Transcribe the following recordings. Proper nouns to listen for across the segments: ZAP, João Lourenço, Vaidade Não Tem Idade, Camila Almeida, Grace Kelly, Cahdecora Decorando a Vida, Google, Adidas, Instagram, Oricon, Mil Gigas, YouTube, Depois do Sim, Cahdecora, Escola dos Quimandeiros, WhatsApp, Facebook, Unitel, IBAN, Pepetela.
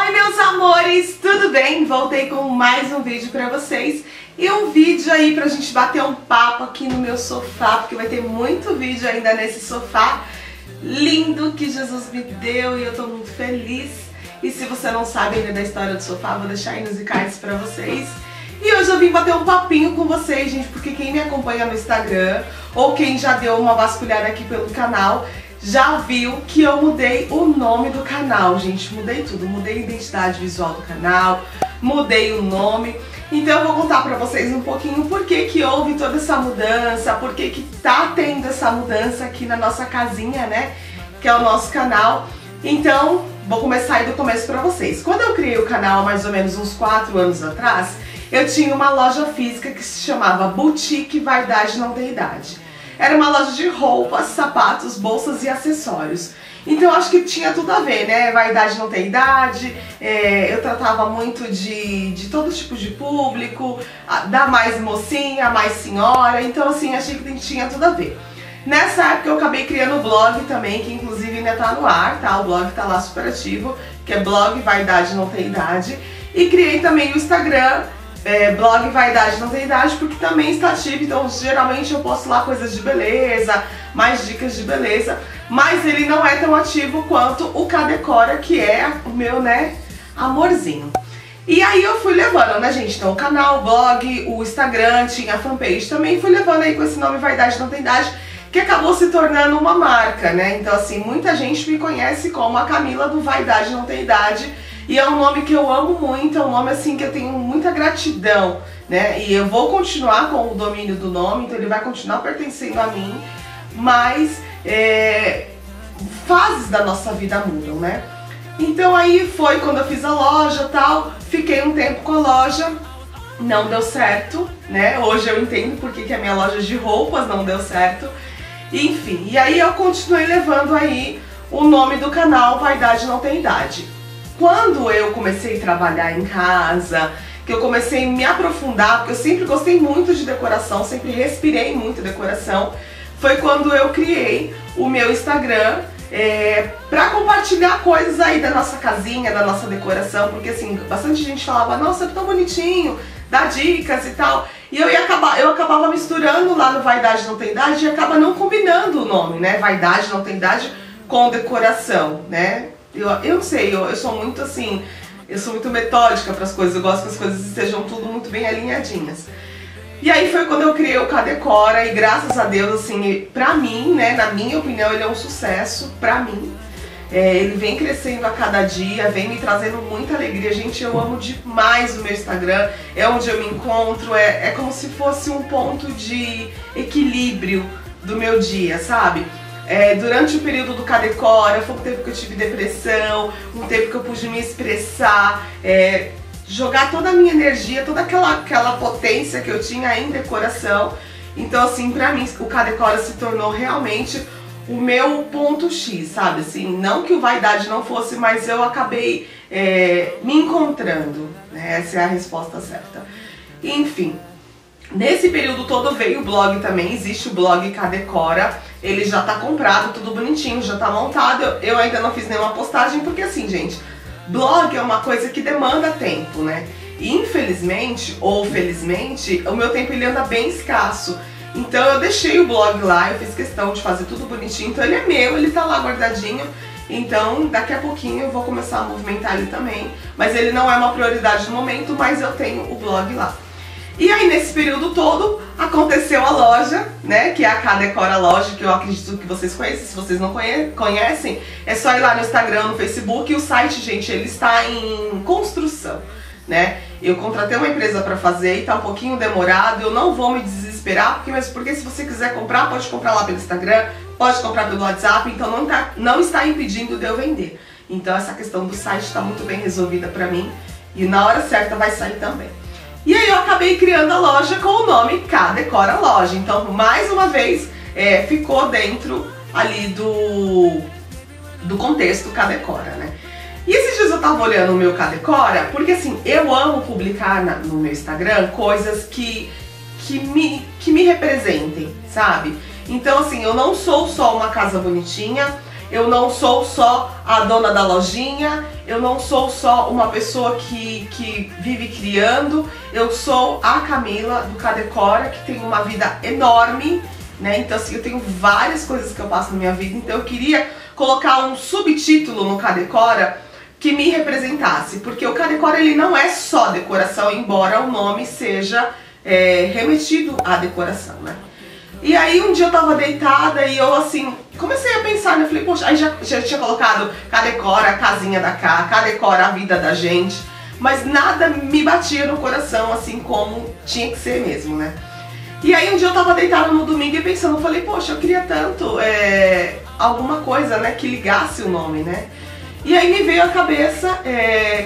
Oi meus amores, tudo bem? Voltei com mais um vídeo pra vocês. E um vídeo aí pra gente bater um papo aqui no meu sofá, porque vai ter muito vídeo ainda nesse sofá lindo que Jesus me deu e eu tô muito feliz. E se você não sabe ainda da história do sofá, vou deixar aí nos cards pra vocês. E hoje eu vim bater um papinho com vocês, gente, porque quem me acompanha no Instagram ou quem já deu uma vasculhada aqui pelo canal já viu que eu mudei o nome do canal, gente. Mudei tudo, mudei a identidade visual do canal, mudei o nome. Então eu vou contar pra vocês um pouquinho por que que houve toda essa mudança, por que que tá tendo essa mudança aqui na nossa casinha, né, que é o nosso canal. Então vou começar aí do começo pra vocês. Quando eu criei o canal, mais ou menos uns 4 anos atrás, eu tinha uma loja física que se chamava Boutique Vaidade Não Tem Idade. Era uma loja de roupas, sapatos, bolsas e acessórios. Então eu acho que tinha tudo a ver, né? Vaidade não tem idade, eu tratava muito de todo tipo de público, da mais mocinha, mais senhora, então assim, achei que tinha tudo a ver. Nessa época eu acabei criando o blog também, que inclusive ainda tá no ar, tá? O blog tá lá super ativo, que é blog Vaidade Não Tem Idade. E criei também o Instagram, blog Vaidade Não Tem Idade, porque também está ativo, então geralmente eu posto lá coisas de beleza, mais dicas de beleza, mas ele não é tão ativo quanto o Cahdecora, que é o meu, né, amorzinho. E aí eu fui levando, né, gente, então o canal, o blog, o Instagram, tinha a fanpage também, fui levando aí com esse nome Vaidade Não Tem Idade, que acabou se tornando uma marca, né, então assim, muita gente me conhece como a Camila do Vaidade Não Tem Idade, e é um nome que eu amo muito, é um nome assim que eu tenho muita gratidão, né? E eu vou continuar com o domínio do nome, então ele vai continuar pertencendo a mim, mas fases da nossa vida mudam, né? Então aí foi quando eu fiz a loja e tal, fiquei um tempo com a loja, não deu certo, né? Hoje eu entendo porque que a minha loja de roupas não deu certo, enfim. E aí eu continuei levando aí o nome do canal Vaidade Não Tem Idade. Quando eu comecei a trabalhar em casa, que eu comecei a me aprofundar, porque eu sempre gostei muito de decoração, sempre respirei muito decoração, foi quando eu criei o meu Instagram pra compartilhar coisas aí da nossa casinha, da nossa decoração, porque assim, bastante gente falava, nossa, é tão bonitinho, dá dicas e tal, e eu acabava misturando lá no Vaidade Não Tem Idade e acaba não combinando o nome, né, Vaidade Não Tem Idade com decoração, né. Eu sou muito assim, eu sou muito metódica para as coisas, eu gosto que as coisas estejam tudo muito bem alinhadinhas. E aí foi quando eu criei o Cahdecora e graças a Deus, assim, pra mim, né, na minha opinião, ele é um sucesso, pra mim. Ele vem crescendo a cada dia, vem me trazendo muita alegria, gente, eu amo demais o meu Instagram, é onde eu me encontro, é como se fosse um ponto de equilíbrio do meu dia, sabe? Durante o período do Cahdecora, foi um tempo que eu tive depressão, um tempo que eu pude me expressar, jogar toda a minha energia, toda aquela potência que eu tinha em decoração. Então assim, pra mim o Cahdecora se tornou realmente o meu ponto X, sabe? Assim, não que o Vaidade não fosse, mas eu acabei me encontrando, né? Essa é a resposta certa. Enfim. Nesse período todo veio o blog também, existe o blog Cahdecora, ele já tá comprado, tudo bonitinho, já tá montado, eu ainda não fiz nenhuma postagem, porque assim, gente, blog é uma coisa que demanda tempo, né? E infelizmente, ou felizmente, o meu tempo ele anda bem escasso, então eu deixei o blog lá, eu fiz questão de fazer tudo bonitinho, então ele é meu, ele tá lá guardadinho, então daqui a pouquinho eu vou começar a movimentar ele também, mas ele não é uma prioridade no momento, mas eu tenho o blog lá. E aí nesse período todo aconteceu a loja, né, que é a Cahdecora Loja, que eu acredito que vocês conhecem, se vocês não conhecem, é só ir lá no Instagram, no Facebook, e o site, gente, ele está em construção, né, eu contratei uma empresa para fazer e tá um pouquinho demorado, eu não vou me desesperar, porque se você quiser comprar, pode comprar lá pelo Instagram, pode comprar pelo WhatsApp, então não está impedindo de eu vender, então essa questão do site está muito bem resolvida pra mim, e na hora certa vai sair também. E aí eu acabei criando a loja com o nome Cahdecora Loja, então mais uma vez ficou dentro ali do contexto Cahdecora, né? E esses dias eu tava olhando o meu Cahdecora, porque assim, eu amo publicar no meu Instagram coisas que me representem, sabe? Então assim, eu não sou só uma casa bonitinha, Eu não sou só a dona da lojinha, eu não sou só uma pessoa que vive criando, eu sou a Camila do Cahdecora, que tem uma vida enorme, né? Então assim, eu tenho várias coisas que eu passo na minha vida, então eu queria colocar um subtítulo no Cahdecora que me representasse, porque o Cahdecora ele não é só decoração, embora o nome seja remetido à decoração, né? E aí um dia eu tava deitada e eu assim, comecei a pensar, né? Eu falei, poxa, aí já tinha colocado Cahdecora a casinha da Cá, Cahdecora a vida da gente, mas nada me batia no coração assim como tinha que ser mesmo, né? E aí um dia eu tava deitada no domingo e pensando, eu falei, poxa, eu queria tanto alguma coisa, né, que ligasse o nome, né? E aí me veio à cabeça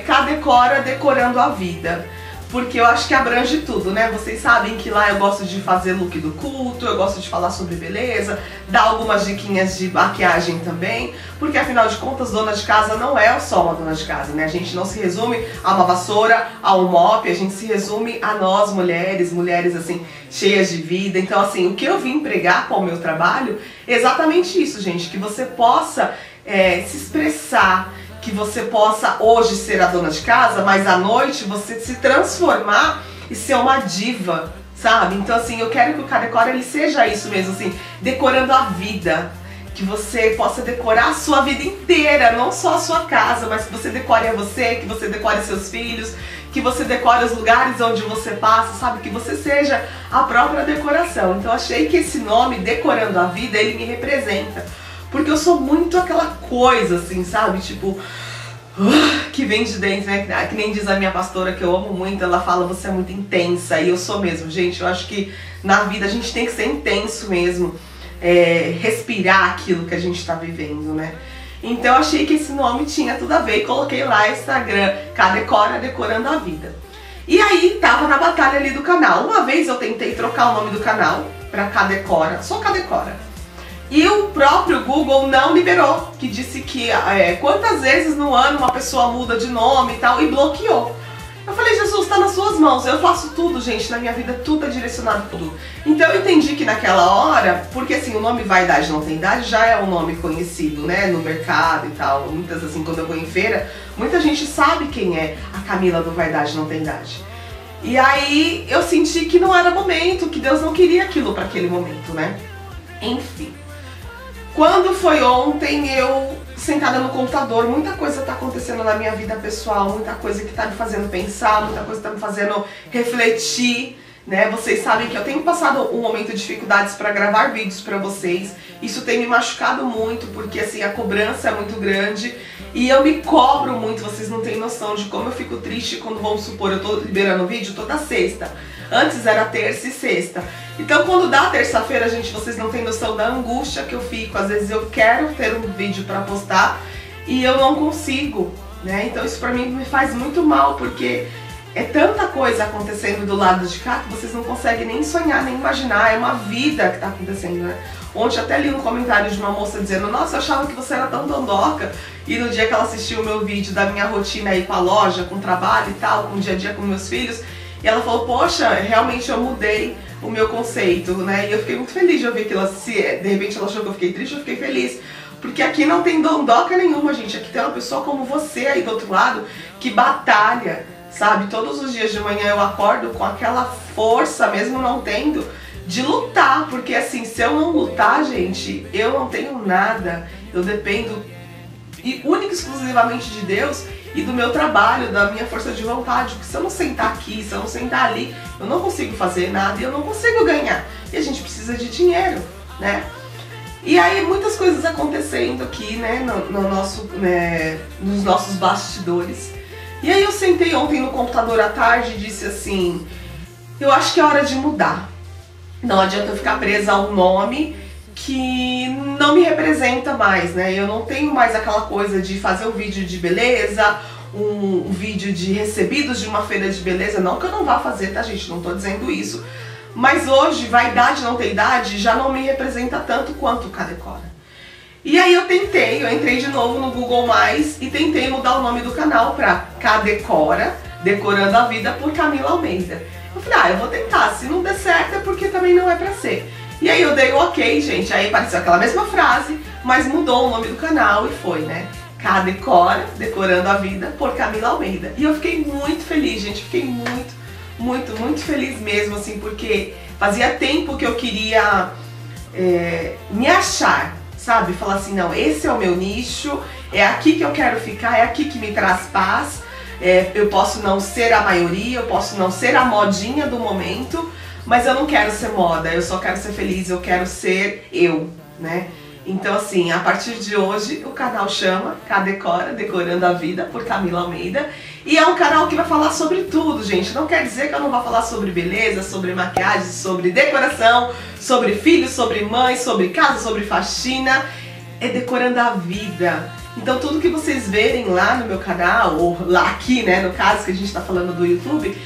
Cahdecora decorando a vida. Porque eu acho que abrange tudo, né? Vocês sabem que lá eu gosto de fazer look do culto, eu gosto de falar sobre beleza, dar algumas diquinhas de maquiagem também, porque afinal de contas, dona de casa não é só uma dona de casa, né? A gente não se resume a uma vassoura, a um mop, a gente se resume a nós mulheres, mulheres assim, cheias de vida. Então assim, o que eu vim pregar com o meu trabalho é exatamente isso, gente, que você possa se expressar, que você possa hoje ser a dona de casa, mas à noite você se transformar e ser uma diva, sabe? Então assim, eu quero que o Cahdecora ele seja isso mesmo, assim, decorando a vida, que você possa decorar a sua vida inteira, não só a sua casa, mas que você decore a você, que você decore seus filhos, que você decore os lugares onde você passa, sabe? Que você seja a própria decoração. Então achei que esse nome, Decorando a Vida, ele me representa. Porque eu sou muito aquela coisa, assim, sabe? Tipo, que vem de dentro, né? Que nem diz a minha pastora, que eu amo muito, ela fala, você é muito intensa. E eu sou mesmo, gente. Eu acho que na vida a gente tem que ser intenso mesmo. Respirar aquilo que a gente tá vivendo, né? Então eu achei que esse nome tinha tudo a ver. E coloquei lá no Instagram, Cahdecora Decorando a Vida. E aí, tava na batalha ali do canal. Uma vez eu tentei trocar o nome do canal pra Cahdecora, só Cahdecora. E o próprio Google não liberou, que disse que quantas vezes no ano uma pessoa muda de nome e tal, e bloqueou. Eu falei, Jesus, tá nas suas mãos, eu faço tudo, gente, na minha vida tudo é direcionado, tudo. Então eu entendi que naquela hora, porque assim, o nome Vaidade Não Tem Idade já é um nome conhecido, né, no mercado e tal. Muitas, assim, quando eu vou em feira, muita gente sabe quem é a Camila do Vaidade Não Tem Idade. E aí eu senti que não era momento, que Deus não queria aquilo pra aquele momento, né? Enfim. Quando foi ontem, eu sentada no computador, muita coisa tá acontecendo na minha vida pessoal, muita coisa que tá me fazendo pensar, muita coisa que tá me fazendo refletir, né? Vocês sabem que eu tenho passado um momento de dificuldades pra gravar vídeos pra vocês, isso tem me machucado muito, porque assim, a cobrança é muito grande e eu me cobro muito, vocês não têm noção de como eu fico triste quando, vamos supor, eu tô liberando vídeo toda sexta. Antes era terça e sexta. Então quando dá terça-feira, gente, vocês não têm noção da angústia que eu fico. Às vezes eu quero ter um vídeo pra postar e eu não consigo, né? Então isso pra mim me faz muito mal, porque é tanta coisa acontecendo do lado de cá que vocês não conseguem nem sonhar, nem imaginar. É uma vida que tá acontecendo, né? Ontem até li um comentário de uma moça dizendo, nossa, eu achava que você era tão dondoca. E no dia que ela assistiu o meu vídeo da minha rotina aí com a loja, com o trabalho e tal, com o dia a dia com meus filhos, e ela falou, poxa, realmente eu mudei o meu conceito, né? E eu fiquei muito feliz de ouvir que ela, se de repente ela achou que eu fiquei triste, eu fiquei feliz. Porque aqui não tem dondoca nenhuma, gente. Aqui tem uma pessoa como você aí do outro lado, que batalha, sabe? Todos os dias de manhã eu acordo com aquela força, mesmo não tendo, de lutar. Porque assim, se eu não lutar, gente, eu não tenho nada. Eu dependo única e exclusivamente de Deus e do meu trabalho, da minha força de vontade, porque se eu não sentar aqui, se eu não sentar ali, eu não consigo fazer nada e eu não consigo ganhar. E a gente precisa de dinheiro, né? E aí muitas coisas acontecendo aqui, né, nos nossos bastidores. E aí eu sentei ontem no computador à tarde e disse assim, eu acho que é hora de mudar. Não adianta eu ficar presa a um nome que não me representa mais, né? Eu não tenho mais aquela coisa de fazer um vídeo de beleza, um vídeo de recebidos de uma feira de beleza. Não que eu não vá fazer, tá, gente? Não tô dizendo isso. Mas hoje, Vaidade Não Tem Idade já não me representa tanto quanto o Cahdecora. E aí eu entrei de novo no Google+, e tentei mudar o nome do canal pra Cahdecora, Decorando a Vida, por Camila Almeida. Eu falei, eu vou tentar. Se não der certo é porque também não é pra ser. E aí eu dei o ok, gente, aí apareceu aquela mesma frase, mas mudou o nome do canal e foi, né? Cahdecora, Decorando a Vida, por Camila Almeida. E eu fiquei muito feliz, gente, fiquei muito feliz mesmo, assim, porque fazia tempo que eu queria me achar, sabe? Falar assim, não, esse é o meu nicho, é aqui que eu quero ficar, é aqui que me traz paz, eu posso não ser a maioria, eu posso não ser a modinha do momento, mas eu não quero ser moda, eu só quero ser feliz, eu quero ser eu, né? Então, assim, a partir de hoje, o canal chama Cahdecora, Decorando a Vida, por Camila Almeida. E é um canal que vai falar sobre tudo, gente. Não quer dizer que eu não vou falar sobre beleza, sobre maquiagem, sobre decoração, sobre filhos, sobre mãe, sobre casa, sobre faxina. É Decorando a Vida. Então, tudo que vocês verem lá no meu canal, ou lá aqui, né, no caso que a gente tá falando do YouTube,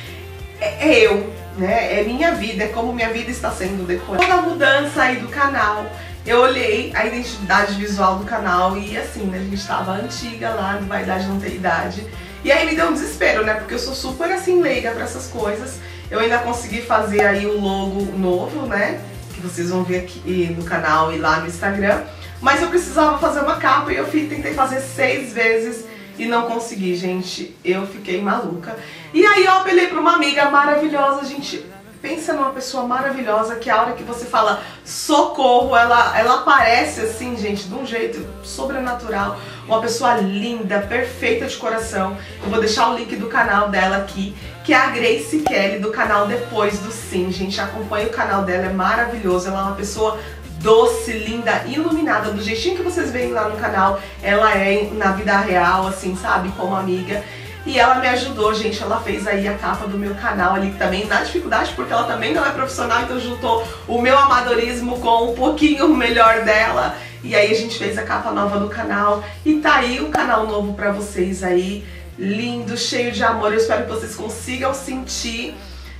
é eu, né? É minha vida, é como minha vida está sendo decorada. Toda a mudança aí do canal... Eu olhei a identidade visual do canal e assim, né, a gente tava antiga lá, no Vaidade Não Tem Idade. E aí me deu um desespero, né, porque eu sou super assim leiga pra essas coisas. Eu ainda consegui fazer aí o logo novo, né, que vocês vão ver aqui no canal e lá no Instagram. Mas eu precisava fazer uma capa e eu tentei fazer 6 vezes e não consegui, gente. Eu fiquei maluca. E aí eu apelei pra uma amiga maravilhosa, gente. Pensa numa pessoa maravilhosa que a hora que você fala socorro, ela aparece assim, gente, de um jeito sobrenatural. Uma pessoa linda, perfeita de coração. Eu vou deixar o link do canal dela aqui, que é a Grace Kelly, do canal Depois do Sim, gente. Acompanha o canal dela, é maravilhoso. Ela é uma pessoa doce, linda, iluminada, do jeitinho que vocês veem lá no canal. Ela é na vida real, assim, sabe, como amiga. E ela me ajudou, gente, ela fez aí a capa do meu canal ali também, na dificuldade, porque ela também não é profissional, então juntou o meu amadorismo com um pouquinho melhor dela. E aí a gente fez a capa nova do canal e tá aí um canal novo pra vocês aí, lindo, cheio de amor. Eu espero que vocês consigam sentir.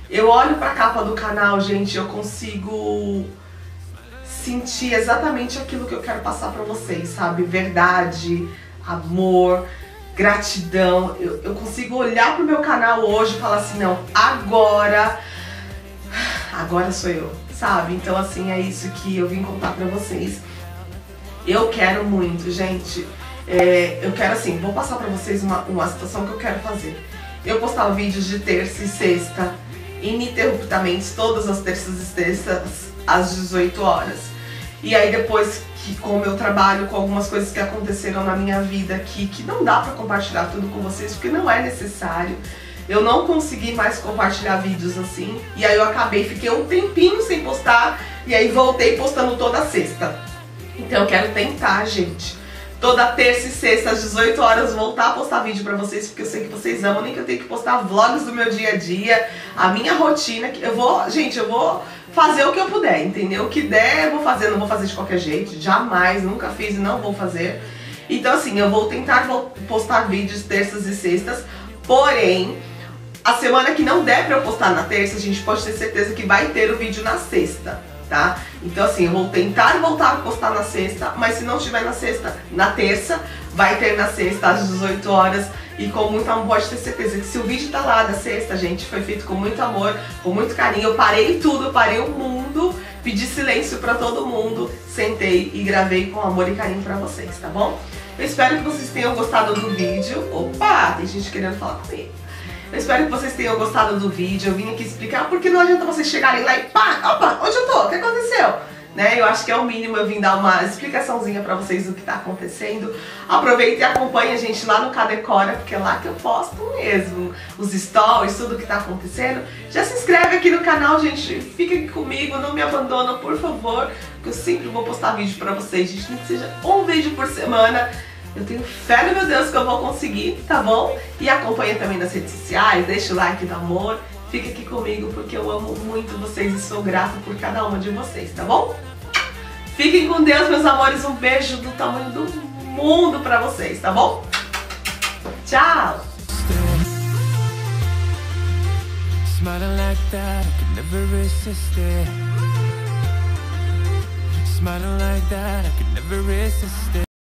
Eu olho pra capa do canal, gente, eu consigo sentir exatamente aquilo que eu quero passar pra vocês, sabe? Verdade, amor... Gratidão, eu consigo olhar pro meu canal hoje e falar assim, não, agora sou eu, sabe? Então assim, é isso que eu vim contar pra vocês. Eu quero muito, gente, eu quero assim, vou passar pra vocês uma situação que eu quero fazer. Eu postava vídeos de terça e sexta, ininterruptamente, todas as terças e sextas, às 18 horas. E aí depois... que com o meu trabalho, com algumas coisas que aconteceram na minha vida aqui, que não dá pra compartilhar tudo com vocês, porque não é necessário. Eu não consegui mais compartilhar vídeos assim, e aí eu acabei, fiquei um tempinho sem postar, e aí voltei postando toda sexta. Então eu quero tentar, gente. Toda terça e sexta, às 18 horas, voltar a postar vídeo pra vocês, porque eu sei que vocês amam, nem que eu tenha que postar vlogs do meu dia a dia, a minha rotina, que eu vou, gente, eu vou... fazer o que eu puder, entendeu? O que der eu vou fazer, não vou fazer de qualquer jeito, jamais, nunca fiz e não vou fazer. Então assim, eu vou tentar postar vídeos terças e sextas, porém, a semana que não der pra eu postar na terça, a gente pode ter certeza que vai ter o vídeo na sexta, tá? Então assim, eu vou tentar voltar a postar na sexta, mas se não tiver na sexta, na terça, vai ter na sexta às 18 horas. E com muito amor, pode ter certeza que se o vídeo tá lá da sexta, gente, foi feito com muito amor, com muito carinho. Eu parei tudo, eu parei o mundo, pedi silêncio pra todo mundo, sentei e gravei com amor e carinho pra vocês, tá bom? Eu espero que vocês tenham gostado do vídeo. Opa, tem gente querendo falar comigo. Eu espero que vocês tenham gostado do vídeo, eu vim aqui explicar, porque não adianta vocês chegarem lá e pá, opa, onde eu tô? O que aconteceu? Né? Eu acho que é o mínimo eu vim dar uma explicaçãozinha pra vocês do que tá acontecendo. Aproveita e acompanha a gente lá no Cahdecora, porque é lá que eu posto mesmo os stories, tudo que tá acontecendo. Já se inscreve aqui no canal, gente, fica aqui comigo, não me abandona, por favor, que eu sempre vou postar vídeo pra vocês, gente, nem que seja um vídeo por semana. Eu tenho fé no meu Deus que eu vou conseguir, tá bom? E acompanha também nas redes sociais, deixa o like do amor. Fica aqui comigo porque eu amo muito vocês e sou grata por cada uma de vocês, tá bom? Fiquem com Deus, meus amores. Um beijo do tamanho do mundo pra vocês, tá bom? Tchau!